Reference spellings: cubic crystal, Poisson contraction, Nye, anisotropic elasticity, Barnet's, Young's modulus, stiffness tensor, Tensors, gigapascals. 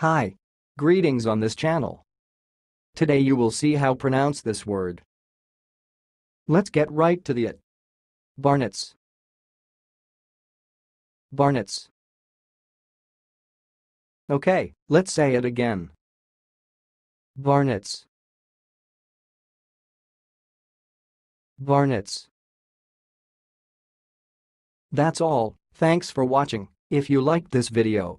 Hi. Greetings on this channel. Today you will see how pronounce this word. Let's get right to it. Barnet's. Barnet's. Okay, let's say it again. Barnet's. Barnet's. That's all. Thanks for watching. If you liked this video,